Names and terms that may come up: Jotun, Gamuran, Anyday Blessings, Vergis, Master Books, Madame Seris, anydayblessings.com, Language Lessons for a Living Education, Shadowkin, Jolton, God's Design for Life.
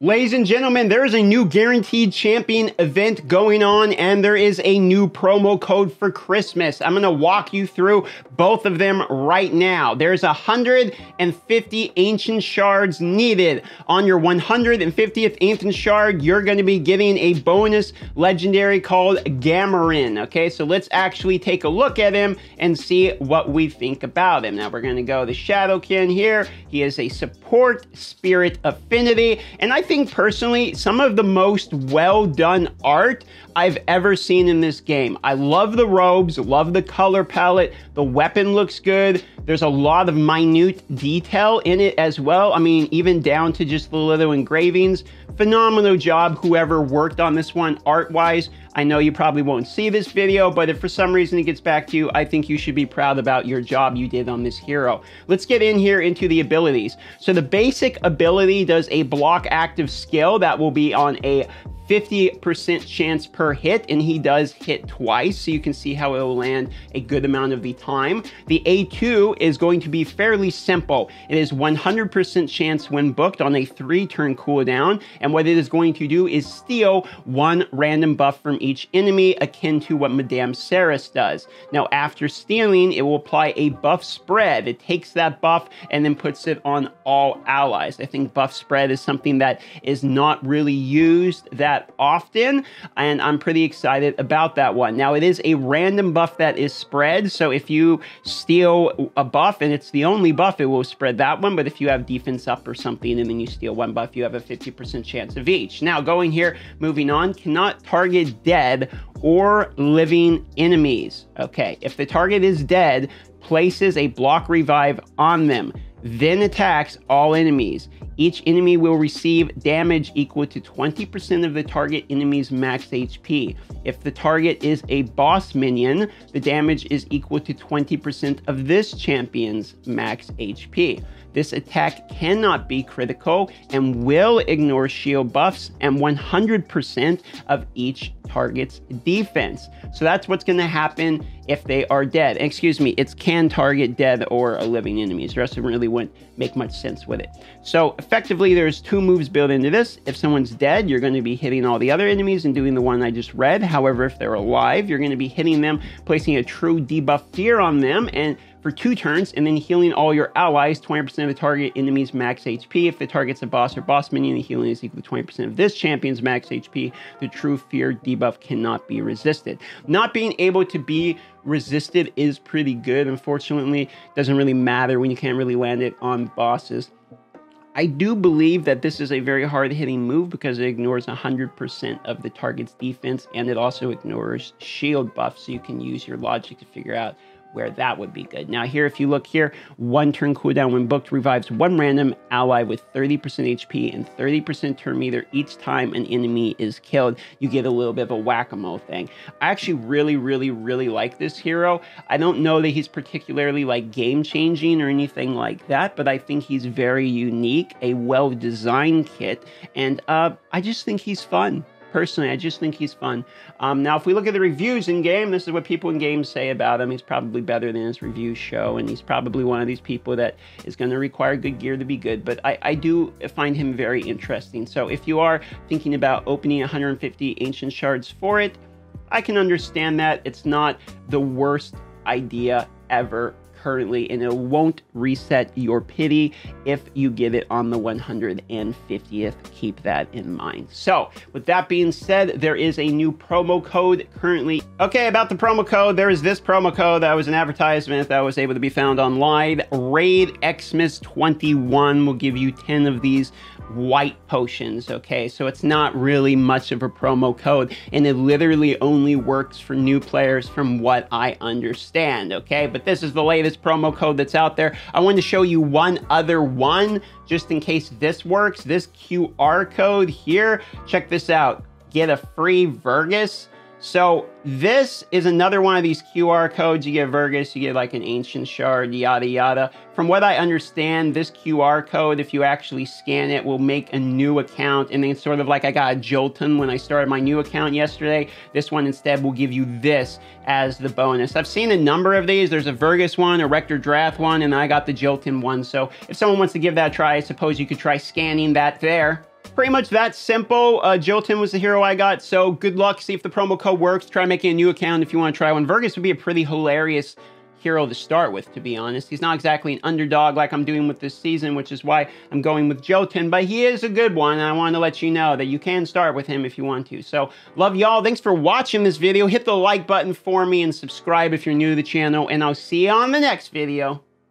Ladies and gentlemen, there is a new Guaranteed Champion event going on, and there is a new promo code for Christmas. I'm going to walk you through both of them right now. There's 150 Ancient Shards needed. On your 150th Ancient Shard, you're going to be getting a bonus legendary called Gamuran. Okay, so let's actually take a look at him and see what we think about him. Now, we're going to go the Shadowkin here. He is a support spirit affinity, and I think personally, some of the most well done art I've ever seen in this game. I love the robes, love the color palette, the weapon looks good. There's a lot of minute detail in it as well. I mean, even down to just the little engravings. Phenomenal job, whoever worked on this one art-wise. I know you probably won't see this video, but if for some reason it gets back to you, I think you should be proud about your job you did on this hero. Let's get in here into the abilities. So the basic ability does a block active skill that will be on a 50% chance per hit, and he does hit twice, so you can see how it will land a good amount of the time. The A2 is going to be fairly simple. It is 100% chance when booked on a 3-turn cooldown, and what it is going to do is steal 1 random buff from each enemy, akin to what Madame Seris does. Now, after stealing, it will apply a buff spread. It takes that buff and then puts it on all allies. I think buff spread is something that is not really used that often, and I'm pretty excited about that one. Now, it is a random buff that is spread, so if you steal a buff and it's the only buff, it will spread that one. But if you have defense up or something and then you steal one buff, you have a 50% chance of each. Now, going here, moving on, cannot target dead or living enemies. Okay, if the target is dead, places a block revive on them, then attacks all enemies. Each enemy will receive damage equal to 20% of the target enemy's max HP. If the target is a boss minion, the damage is equal to 20% of this champion's max HP. This attack cannot be critical and will ignore shield buffs and 100% of each target's defense. So that's what's going to happen if they are dead. Excuse me, it can target dead or a living enemies. The rest of them really wouldn't make much sense with it. So effectively, there's 2 moves built into this. If someone's dead, you're going to be hitting all the other enemies and doing the one I just read. However, if they're alive, you're going to be hitting them, placing a true debuff fear on them, and for 2 turns, and then healing all your allies 20% of the target enemy's max HP. If the target's a boss or boss minion, the healing is equal to 20% of this champion's max HP. The true fear debuff cannot be resisted. Not being able to be resisted is pretty good. Unfortunately, doesn't really matter when you can't really land it on bosses. I do believe that this is a very hard-hitting move because it ignores 100% of the target's defense, and it also ignores shield buff, so you can use your logic to figure out where that would be good. Now here, if you look here, 1-turn cooldown when booked revives 1 random ally with 30% HP and 30% turn meter each time an enemy is killed. You get a little bit of a whack-a-mole thing. I actually really like this hero. I don't know that he's particularly like game-changing or anything like that, but I think he's very unique, a well-designed kit, and I just think he's fun. Personally, I just think he's fun. Now, if we look at the reviews in-game, this is what people in-game say about him. He's probably better than his reviews show, and he's probably one of these people that is going to require good gear to be good, but I do find him very interesting. So if you are thinking about opening 150 Ancient Shards for it, I can understand that. It's not the worst idea ever currently, and it won't reset your pity if you get it on the 150th. Keep that in mind. So with that being said, there is a new promo code currently. Okay, about the promo code, there is this promo code that was an advertisement that was able to be found online. Raid Xmas 21 will give you 10 of these white potions. Okay, so it's not really much of a promo code, and it literally only works for new players from what I understand. Okay, but this is the latest promo code that's out there. I wanted to show you one other one just in case this works. This QR code here, check this out, get a free Vergis. So this is another one of these QR codes. You get Vergis, you get like an Ancient Shard, yada yada. From what I understand, this QR code, if you actually scan it, will make a new account. And then it's sort of like I got a Jolton when I started my new account yesterday. This one instead will give you this as the bonus. I've seen a number of these. There's a Vergis one, a Rector Draft one, and I got the Jolton one. So if someone wants to give that a try, I suppose you could try scanning that there. pretty much that simple. Jotun was the hero I got, so good luck. See if the promo code works. Try making a new account if you want to try one. Vergis would be a pretty hilarious hero to start with, to be honest. He's not exactly an underdog like I'm doing with this season, which is why I'm going with Jotun, but he is a good one, and I wanted to let you know that you can start with him if you want to. So, love y'all. Thanks for watching this video. Hit the like button for me and subscribe if you're new to the channel, and I'll see you on the next video.